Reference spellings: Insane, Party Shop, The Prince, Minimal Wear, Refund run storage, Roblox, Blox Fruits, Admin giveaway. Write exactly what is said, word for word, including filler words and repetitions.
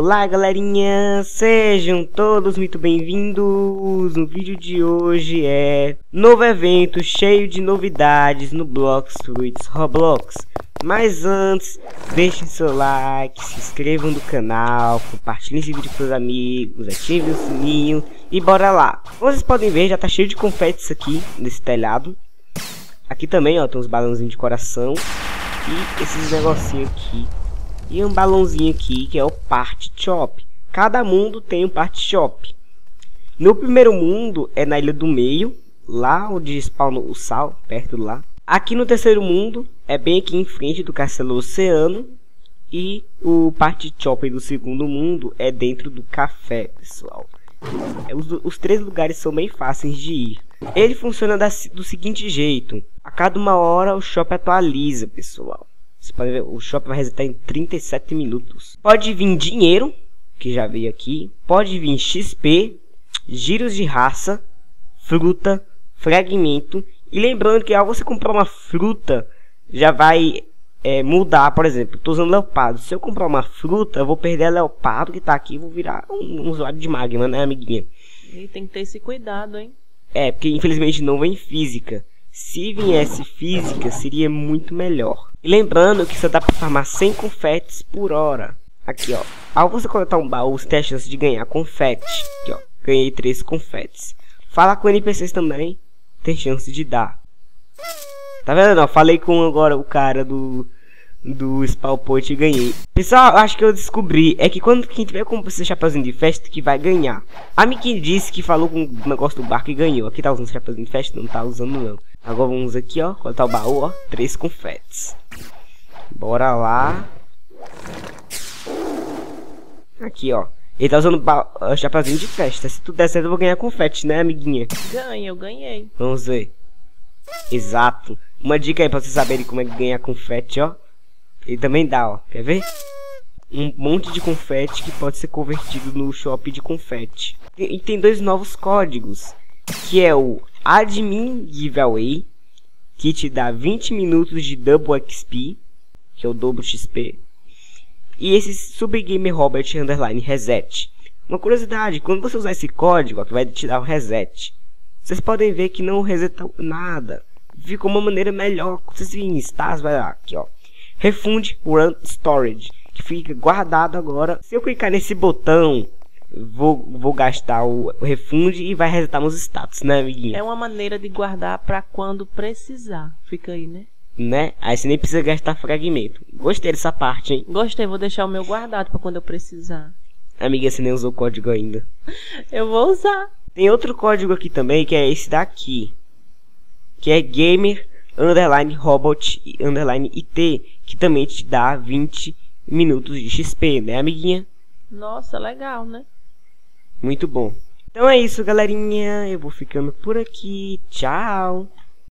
Olá galerinha, sejam todos muito bem-vindos. No vídeo de hoje é novo evento cheio de novidades no Blox Fruits Roblox. Mas antes, deixem seu like, se inscrevam no canal, compartilhem esse vídeo com seus amigos, ativem o sininho e bora lá. Como vocês podem ver, já tá cheio de confetes aqui nesse telhado. Aqui também, ó, tem uns balãozinhos de coração e esses negocinhos aqui. E um balãozinho aqui que é o Party Shop. Cada mundo tem um Party Shop. No primeiro mundo é na ilha do meio, lá onde spawna o sal, perto de lá. Aqui no terceiro mundo é bem aqui em frente do castelo oceano. E o Party Shop do segundo mundo é dentro do café, pessoal. Os, os três lugares são bem fáceis de ir. Ele funciona da, do seguinte jeito: a cada uma hora o shop atualiza, pessoal. Vocês podem ver, o shopping vai resetar em trinta e sete minutos. Pode vir dinheiro, que já veio aqui. Pode vir X P, giros de raça, fruta, fragmento. E lembrando que ao você comprar uma fruta, já vai é, mudar. Por exemplo, estou usando leopardo. Se eu comprar uma fruta, eu vou perder a leopardo que está aqui. Vou virar um, um usuário de magma, né, amiguinha? E tem que ter esse cuidado, hein? É, porque infelizmente não vem física. Se viesse física, seria muito melhor. E lembrando que só dá para farmar cem confetes por hora. Aqui, ó. Ao você coletar um baú, você tem a chance de ganhar confete. Aqui, ó. Ganhei três confetes. Falar com N P Cs também tem chance de dar. Tá vendo? Ó, falei com agora o cara do do spawn point e ganhei. Pessoal, acho que eu descobri. É que quando quem tiver com esse chapeuzinho de festa que vai ganhar. A Miki disse que falou com o negócio do barco e ganhou. Aqui tá usando o chapeuzinho de festa? Não tá usando, não. Agora vamos aqui, ó. Coletar o baú, ó. Três confetes. Bora lá. Aqui, ó. Ele tá usando o chapeuzinho de festa. Se tudo der certo, eu vou ganhar confete, né, amiguinha? Ganha, eu ganhei. Vamos ver. Exato. Uma dica aí pra vocês saberem como é que ganha confete, ó. Ele também dá, ó. Quer ver? Um monte de confete que pode ser convertido no shopping de confete. E tem dois novos códigos. Que é o Admin giveaway, que te dá vinte minutos de Double X P, que é o dobro X P. E esse sub Gamer Robert underline reset. Uma curiosidade, quando você usar esse código, ó, que vai te dar um reset. Vocês podem ver que não resetou nada. Ficou uma maneira melhor. Vocês virem stars, vai lá, aqui, ó. Refund run storage, que fica guardado agora. Se eu clicar nesse botão, vou, vou gastar o refund e vai resetar meus status, né, amiguinho? É uma maneira de guardar para quando precisar. Fica aí, né? Né? Aí você nem precisa gastar fragmento. Gostei dessa parte, hein? Gostei, vou deixar o meu guardado para quando eu precisar. Amiga, você nem usou o código ainda. Eu vou usar. Tem outro código aqui também, que é esse daqui. Que é Gamer underline robot underline it, que também te dá vinte minutos de X P, né, amiguinha? Nossa, legal, né? Muito bom. Então é isso, galerinha. Eu vou ficando por aqui. Tchau.